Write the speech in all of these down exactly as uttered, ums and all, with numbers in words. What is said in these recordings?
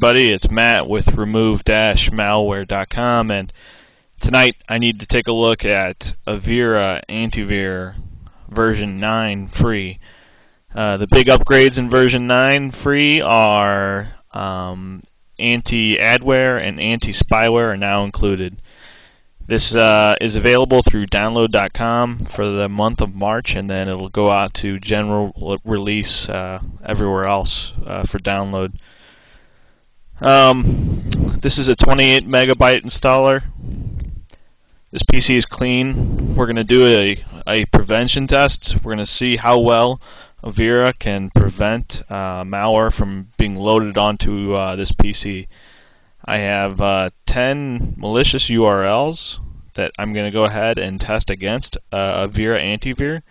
everybody, it's Matt with remove dash malware dot com, and tonight I need to take a look at Avira Antivir version nine free. Uh, the big upgrades in version nine free are um, anti-adware and anti-spyware are now included. This uh, is available through download dot com for the month of March, and then it'll go out to general release uh, everywhere else uh, for download. Um, this is a twenty-eight megabyte installer. This P C is clean. We're going to do a, a prevention test. We're going to see how well Avira can prevent uh, malware from being loaded onto uh, this P C. I have uh, ten malicious U R Ls that I'm going to go ahead and test against uh, Avira Antivir.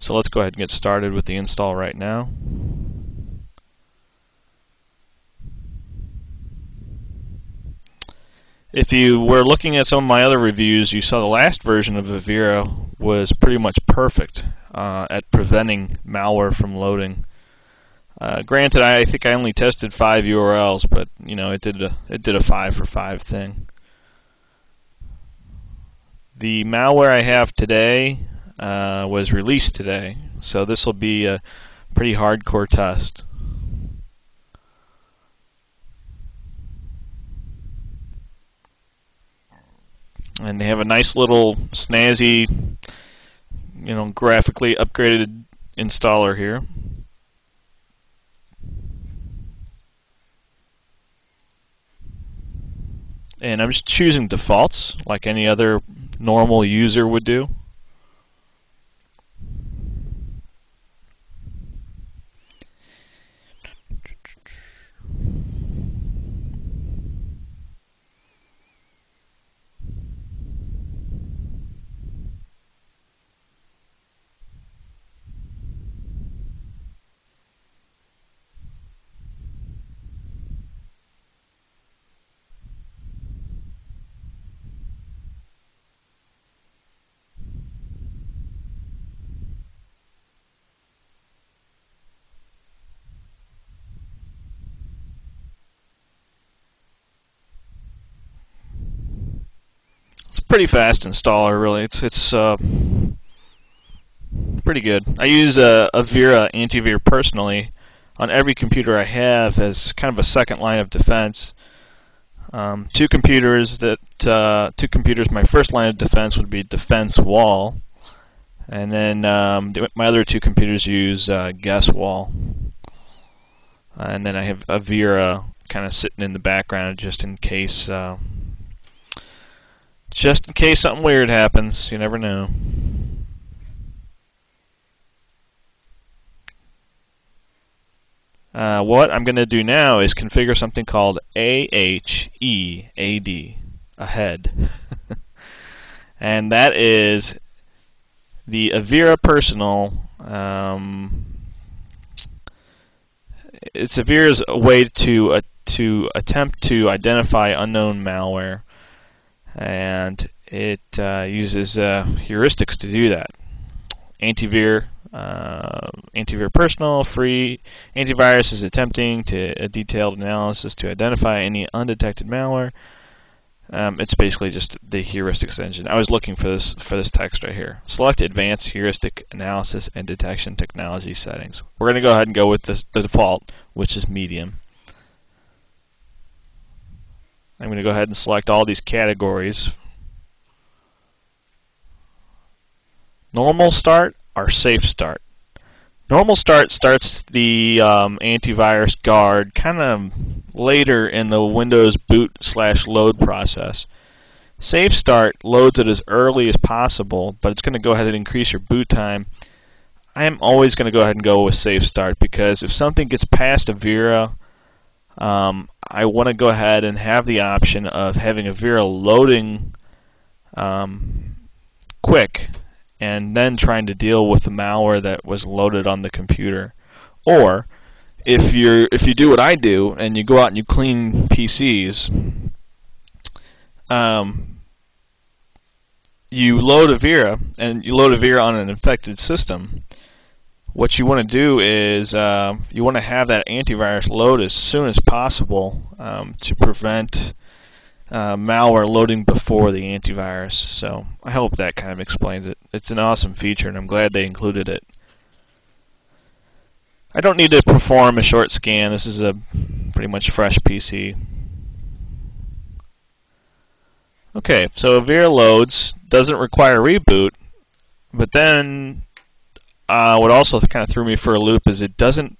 So let's go ahead and get started with the install right now. If you were looking at some of my other reviews, you saw the last version of Avira was pretty much perfect uh, at preventing malware from loading. Uh, granted, I think I only tested five U R Ls, but you know it did a, it did a five for five thing. The malware I have today uh, was released today, so this will be a pretty hardcore test. And they have a nice little snazzy, you know, graphically upgraded installer here. And I'm just choosing defaults like any other normal user would do. Pretty fast installer, really. It's it's uh, pretty good. I use uh, Avira Antivir personally on every computer I have as kind of a second line of defense. Um, two computers that uh, two computers. My first line of defense would be Defense Wall, and then um, my other two computers use uh, GeSWall, uh, and then I have Avira kind of sitting in the background just in case. Uh, Just in case something weird happens, you never know. Uh, what I'm going to do now is configure something called A H E A D, AHEAD. And that is the Avira Personal. Um, it's Avira's way to, uh, to attempt to identify unknown malware. And it uh, uses uh, heuristics to do that. Antivir, uh, Antivir Personal, free antivirus is attempting to a detailed analysis to identify any undetected malware. Um, it's basically just the heuristics engine. I was looking for this for this text right here. Select advanced heuristic analysis and detection technology settings. We're going to go ahead and go with this, the default, which is medium. I'm going to go ahead and select all these categories. Normal start or safe start. Normal start starts the um, antivirus guard kind of later in the Windows boot slash load process. Safe start loads it as early as possible, but it's going to go ahead and increase your boot time. I am always going to go ahead and go with safe start because if something gets past Avira, Um, I want to go ahead and have the option of having Avira loading um, quick and then trying to deal with the malware that was loaded on the computer. Or if you're if you do what I do and you go out and you clean P Cs, um, you load Avira and you load Avira on an infected system. what you want to do is uh, you want to have that antivirus load as soon as possible um, to prevent uh, malware loading before the antivirus. So I hope that kind of explains it. It's an awesome feature, and I'm glad they included it. I don't need to perform a short scan. This is a pretty much fresh P C. Okay, so Avira loads, doesn't require a reboot, but then uh, what also kind of threw me for a loop is it doesn't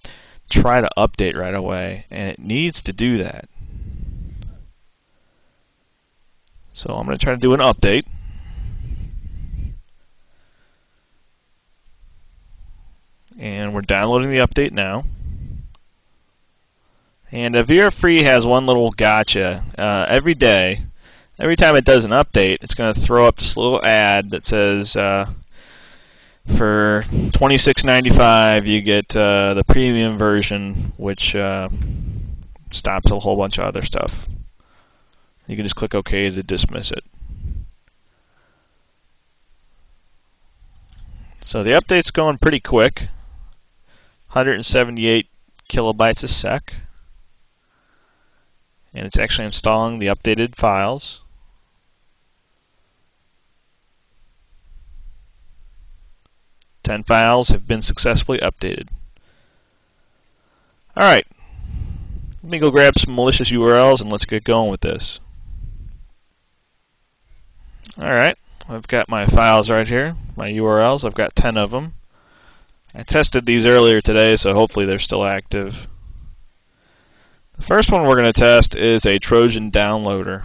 try to update right away, and it needs to do that. So I'm going to try to do an update. And we're downloading the update now. And Avira Free has one little gotcha. Uh, every day, every time it does an update, it's going to throw up this little ad that says uh, for twenty-six ninety-five you get uh, the premium version, which uh, stops a whole bunch of other stuff. You can just click OK to dismiss it. So the update's going pretty quick, one hundred seventy-eight kilobytes a sec, and it's actually installing the updated files. ten files have been successfully updated. Alright, let me go grab some malicious U R Ls and let's get going with this. Alright, I've got my files right here, my U R Ls. I've got ten of them. I tested these earlier today, so hopefully they're still active. The first one we're going to test is a Trojan downloader.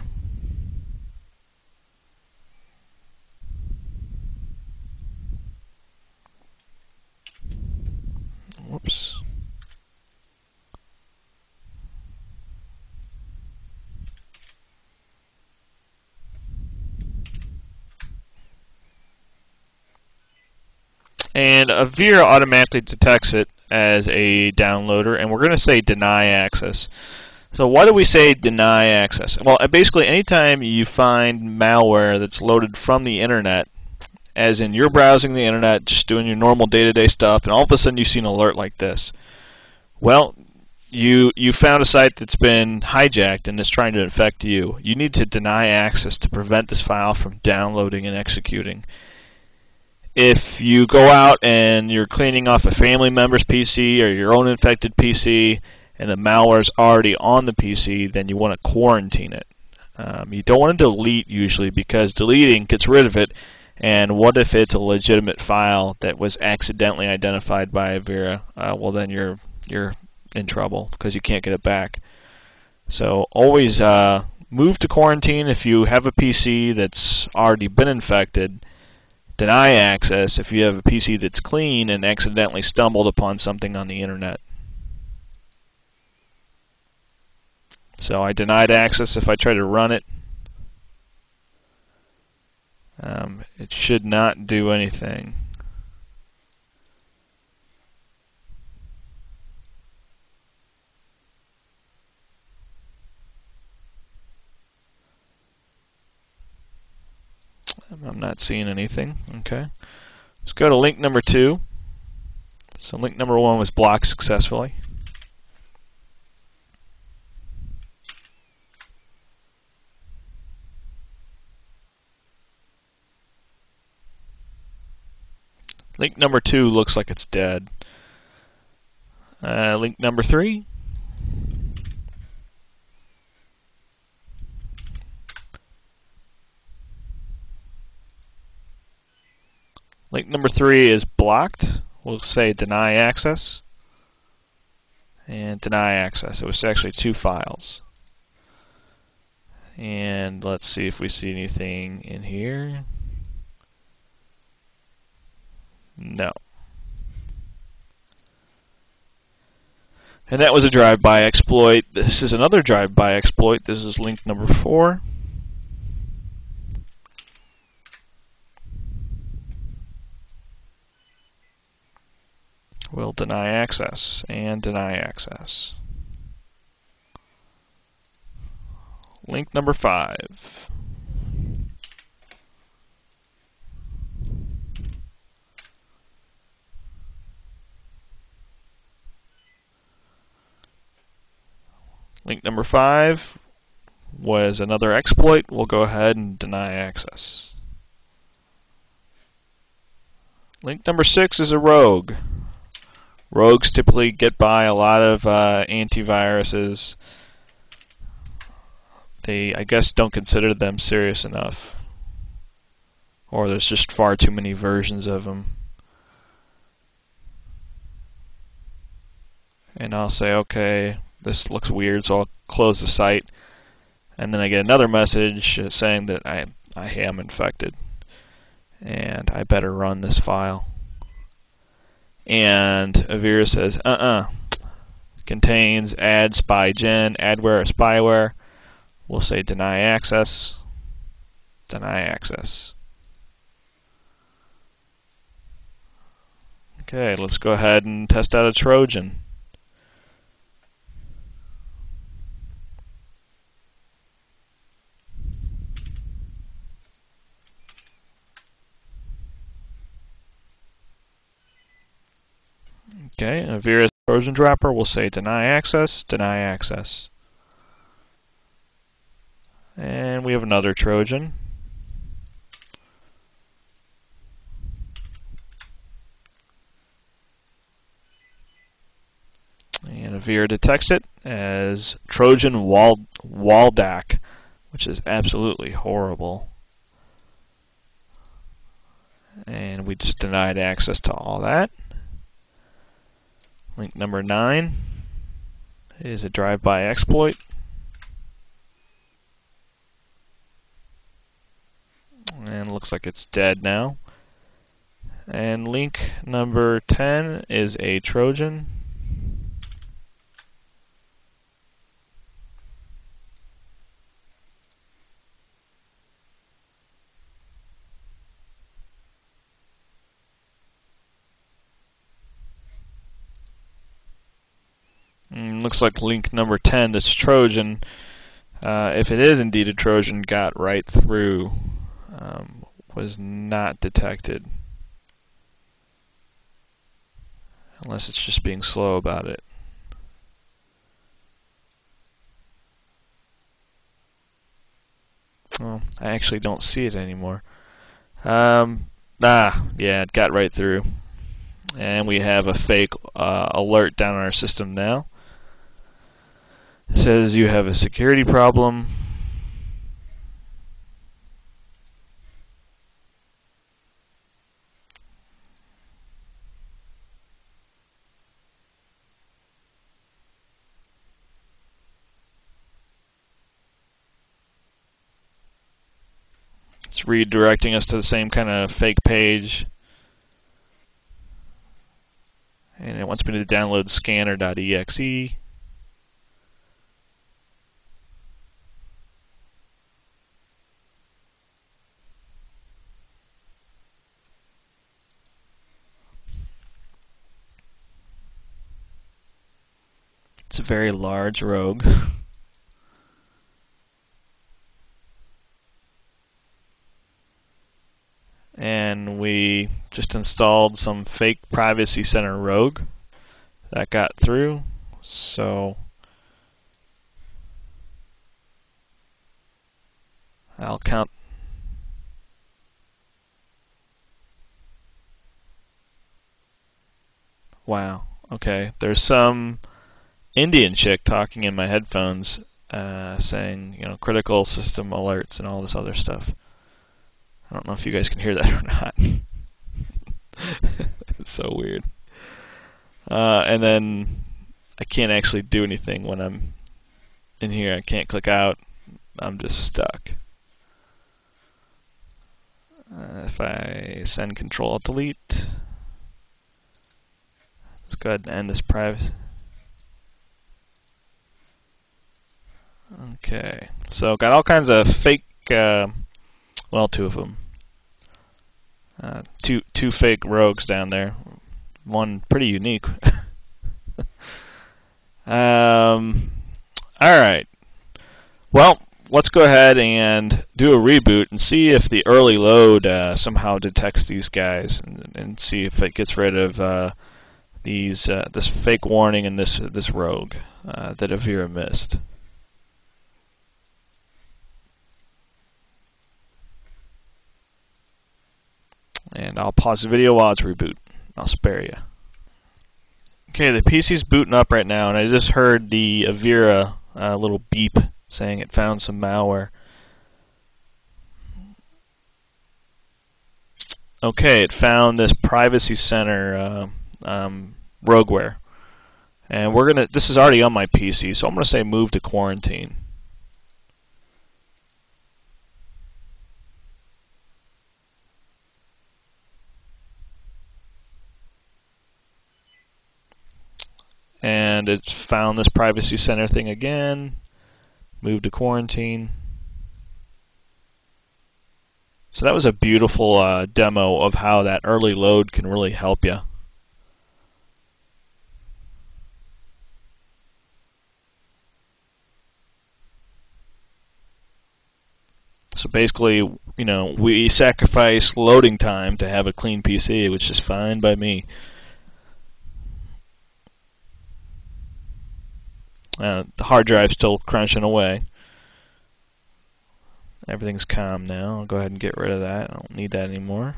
Whoops. And Avira automatically detects it as a downloader, and we're going to say deny access. So why do we say deny access? Well, basically anytime you find malware that's loaded from the internet, as in you're browsing the internet, just doing your normal day-to-day stuff, and all of a sudden you see an alert like this. Well, you, you found a site that's been hijacked and is trying to infect you. You need to deny access to prevent this file from downloading and executing. If you go out and you're cleaning off a family member's P C or your own infected P C and the malware's already on the P C, then you want to quarantine it. Um, you don't want to delete usually, because deleting gets rid of it, and what if it's a legitimate file that was accidentally identified by Avira? Uh, well, then you're, you're in trouble because you can't get it back. So always uh, move to quarantine if you have a P C that's already been infected. Deny access if you have a P C that's clean and accidentally stumbled upon something on the internet. So I denied access. If I try to run it, um, it should not do anything. I'm not seeing anything. Okay, let's go to link number two. So link number one was blocked successfully. Link number two looks like it's dead. Uh, link number three. Link number three is blocked. We'll say deny access and deny access. It was actually two files. And let's see if we see anything in here. No. And that was a drive-by exploit. This is another drive-by exploit. This is link number four. We'll deny access and deny access. Link number five. Link number five was another exploit. We'll go ahead and deny access. Link number six is a rogue. Rogues typically get by a lot of uh, antiviruses. They, I guess, don't consider them serious enough. Or there's just far too many versions of them. And I'll say, okay, this looks weird, so I'll close the site. And then I get another message saying that I, I am infected. And I better run this file. And Avira says, uh-uh. Contains ad spygen, adware, or spyware. We'll say deny access. Deny access. Okay, let's go ahead and test out a Trojan. Okay, Avira's Trojan dropper, we'll say deny access, deny access. And we have another Trojan. And Avira detects it as Trojan Waldac, which is absolutely horrible. And we just denied access to all that. Link number nine is a drive-by exploit. And looks like it's dead now. And link number ten is a Trojan. Looks like link number ten, this Trojan, uh, if it is indeed a Trojan, got right through, um, was not detected. Unless it's just being slow about it. Well, I actually don't see it anymore. Um, ah, yeah, it got right through. And we have a fake uh, alert down on our system now. It says you have a security problem. It's redirecting us to the same kind of fake page. And it wants me to download scanner dot E X E. It's a very large rogue. And we just installed some fake Privacy Center rogue that got through. So I'll count. Wow. Okay. There's some Indian chick talking in my headphones, uh, saying, you know, critical system alerts and all this other stuff. I don't know if you guys can hear that or not. It's so weird. Uh, and then I can't actually do anything when I'm in here. I can't click out. I'm just stuck. Uh, if I send control delete, let's go ahead and end this privacy. Okay, so got all kinds of fake, uh, well, two of them, uh, two two fake rogues down there, one pretty unique. um, all right, well, let's go ahead and do a reboot and see if the early load uh, somehow detects these guys and, and see if it gets rid of uh, these uh, this fake warning and this this rogue uh, that Avira missed. And I'll pause the video while it's reboot. I'll spare you. Okay, the P C's booting up right now, and I just heard the Avira uh, little beep saying it found some malware. Okay, it found this Privacy Center uh, um, rogueware, and we're gonna. This is already on my P C, so I'm gonna say move to quarantine. And it's found this Privacy Center thing again. Move to quarantine. So that was a beautiful uh, demo of how that early load can really help you. So basically, you know, we sacrifice loading time to have a clean P C, which is fine by me. Uh, the hard drive's still crunching away. Everything's calm now. I'll go ahead and get rid of that. I don't need that anymore.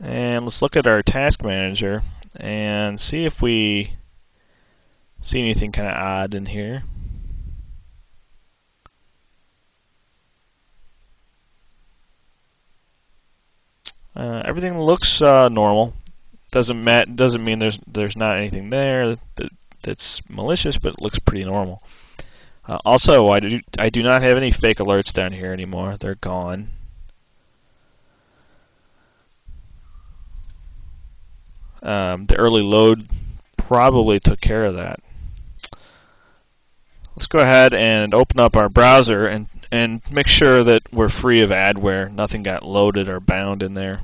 And let's look at our task manager and see if we see anything kind of odd in here. Uh, everything looks uh, normal. Doesn't mat doesn't mean there's there's not anything there that, that's malicious, but it looks pretty normal. Uh, also, I do, I do not have any fake alerts down here anymore. They're gone. Um, the early load probably took care of that. Let's go ahead and open up our browser and, and make sure that we're free of adware. Nothing got loaded or bound in there.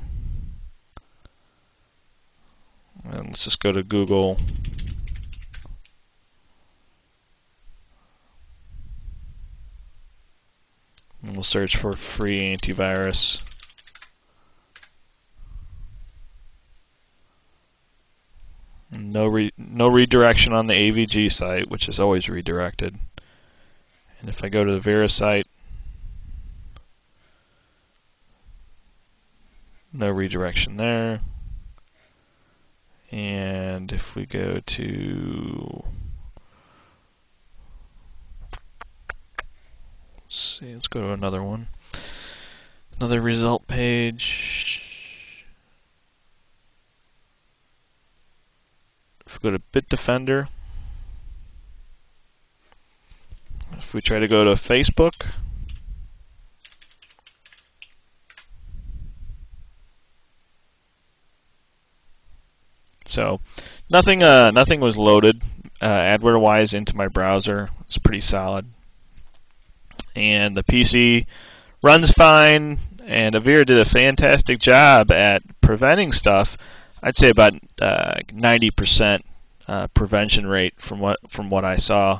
And let's just go to Google. And we'll search for free antivirus. No re no redirection on the A V G site, which is always redirected. And if I go to the Avira site, no redirection there. And if we go to Let's see, let's go to another one. Another result page. If we go to Bitdefender, if we try to go to Facebook, so nothing, uh, nothing was loaded uh, adware-wise into my browser. It's pretty solid. And the P C runs fine, and Avira did a fantastic job at preventing stuff. I'd say about uh, ninety percent uh, prevention rate from what from what I saw.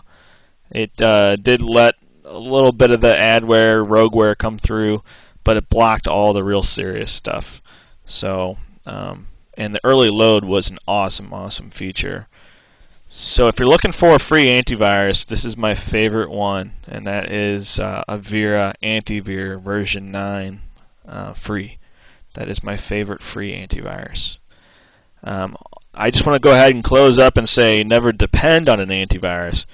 It uh, did let a little bit of the adware, rogueware come through, but it blocked all the real serious stuff. So, um, and the early load was an awesome, awesome feature. So if you're looking for a free antivirus, this is my favorite one, and that is uh, Avira Antivir version nine uh, free. That is my favorite free antivirus. Um, I just want to go ahead and close up and say never depend on an antivirus.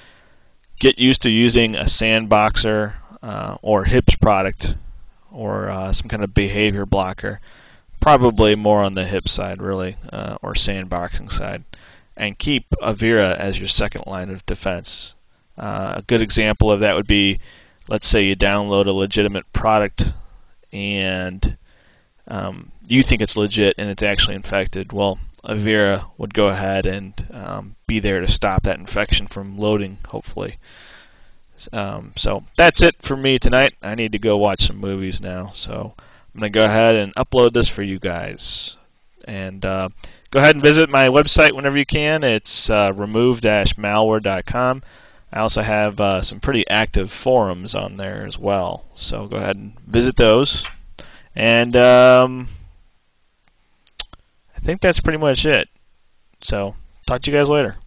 Get used to using a sandboxer uh, or HIPS product or uh, some kind of behavior blocker. Probably more on the HIPS side, really, uh, or sandboxing side. And keep Avira as your second line of defense. Uh, a good example of that would be, let's say you download a legitimate product and um, you think it's legit and it's actually infected. Well, Avira would go ahead and um, be there to stop that infection from loading, hopefully. Um, so that's it for me tonight. I need to go watch some movies now. So I'm going to go ahead and upload this for you guys. And uh, go ahead and visit my website whenever you can. It's uh, remove dash malware dot com. I also have uh, some pretty active forums on there as well. So go ahead and visit those. And um, I think that's pretty much it. So talk to you guys later.